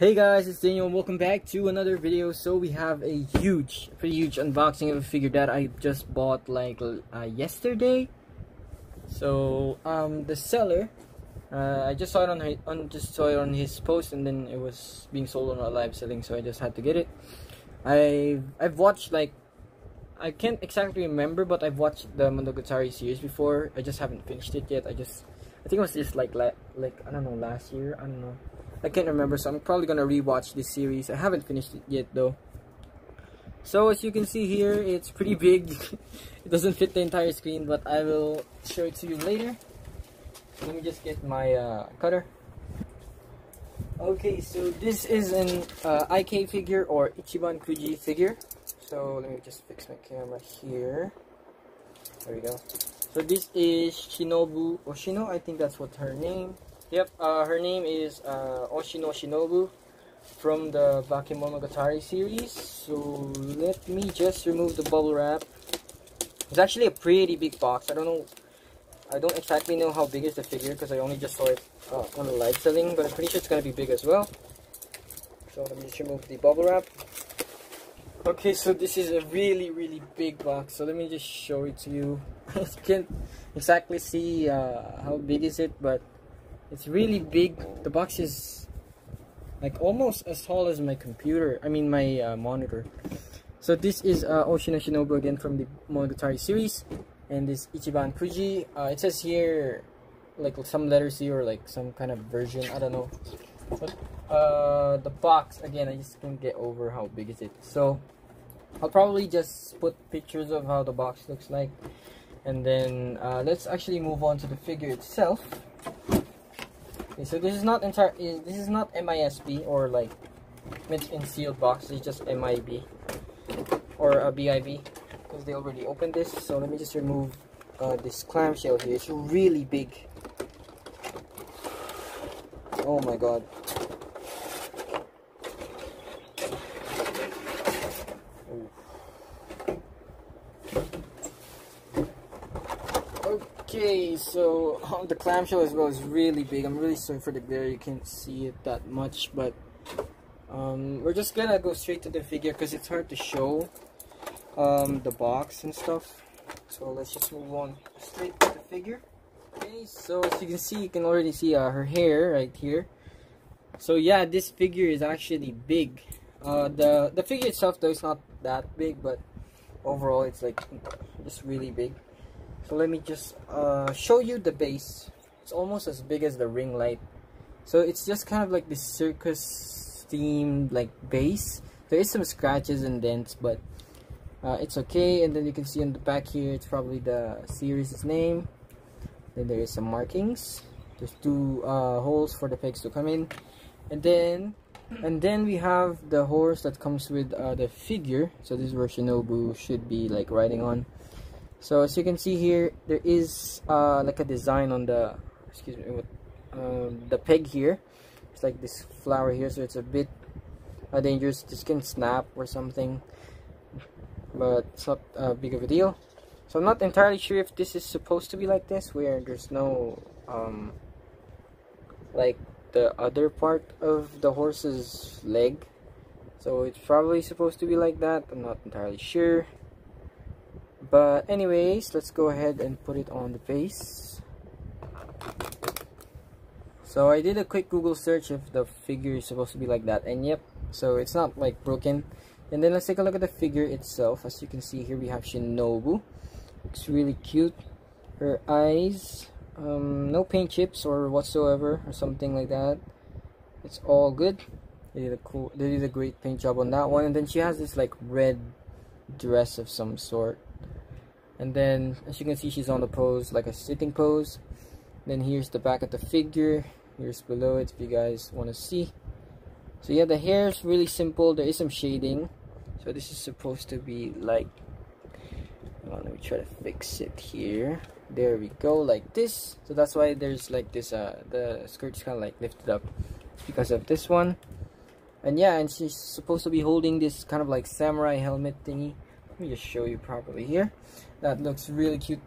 Hey guys, it's Daniel. Welcome back to another video. So we have a pretty huge unboxing of a figure that I just bought like yesterday. So the seller, I just saw it on his post, and then it was being sold on a live selling, so I just had to get it. I've watched, like, I can't exactly remember, but I've watched the Monogatari series before. I just haven't finished it yet. I think it was just like I don't know, last year. I don't know. I can't remember, so I'm probably gonna rewatch this series. I haven't finished it yet though. So as you can see here, it's pretty big. It doesn't fit the entire screen, but I will show it to you later. Let me just get my cutter. Okay, so this is an IK figure or Ichiban Kuji figure. So let me just fix my camera here. There we go. So this is Shinobu Oshino. I think that's what her name. Yep, her name is Oshino Shinobu from the Bakemonogatari series. So let me just remove the bubble wrap. It's actually a pretty big box. I don't exactly know how big is the figure because I only just saw it on the live selling, but I'm pretty sure it's gonna be big as well. So let me just remove the bubble wrap. Okay, so this is a really big box. So let me just show it to you. You can't exactly see how big is it, but it's really big. The box is like almost as tall as my computer. I mean my monitor. So this is Oshino Shinobu again from the Monogatari series, and this Ichiban Kuji. It says here like some letters here or like some kind of version. I don't know. But the box again, I just can't get over how big is it. So I'll probably just put pictures of how the box looks like, and then let's actually move on to the figure itself. So this is not this is not MISB or like mint and sealed box. It's just MIB or a BIB because they already opened this. So let me just remove this clamshell here. It's really big. Oh my god. Okay, so the clamshell as well is really big. I'm really sorry for the glare, you can't see it that much, but we're just gonna go straight to the figure because it's hard to show the box and stuff. So let's just move on straight to the figure. Okay, so as you can see, you can already see her hair right here. So yeah, this figure is actually big. The figure itself though is not that big, but overall it's like just really big. So let me just show you the base. It's almost as big as the ring light. So it's just kind of like this circus themed like base. There is some scratches and dents, but it's okay. And then you can see on the back here, it's probably the series' name. Then there is some markings. There's two holes for the pegs to come in. And then we have the horse that comes with the figure. So this is where Shinobu should be like riding on. So as you can see here, there is like a design on the, excuse me, the peg here. It's like this flower here, so it's a bit dangerous. This can snap or something, but it's not big of a deal. So I'm not entirely sure if this is supposed to be like this, where there's no like the other part of the horse's leg. So it's probably supposed to be like that. I'm not entirely sure. But anyways, let's go ahead and put it on the base. So I did a quick Google search if the figure is supposed to be like that, and yep, so it's not like broken. And then let's take a look at the figure itself. As you can see here, we have Shinobu. It's really cute. Her eyes, no paint chips or whatsoever or something like that. It's all good. They did a great paint job on that one. And then she has this like red dress of some sort. And then as you can see, she's on the pose, like a sitting pose. Then here's the back of the figure. Here's below it if you guys want to see. So yeah, the hair is really simple. There is some shading. So this is supposed to be like, hold on, let me try to fix it here. There we go, like this. So that's why there's like this, the skirt's kind of like lifted up. It's because of this one. And yeah, and she's supposed to be holding this kind of like samurai helmet thingy. Let me just show you properly here. That looks really cute.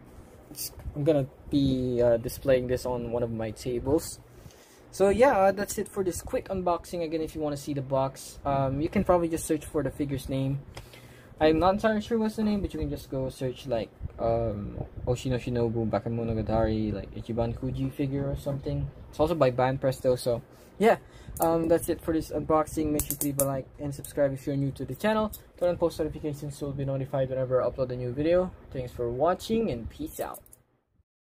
I'm gonna be displaying this on one of my tables. So yeah, that's it for this quick unboxing. Again, if you want to see the box, you can probably just search for the figure's name. I'm not entirely sure what's the name, but you can just go search like Oshino Shinobu Bakemonogatari, like Ichiban Kuji figure or something. It's also by Banpresto. So yeah, that's it for this unboxing. Make sure to leave a like and subscribe if you're new to the channel. Turn on post notifications so you'll be notified whenever I upload a new video. Thanks for watching and peace out.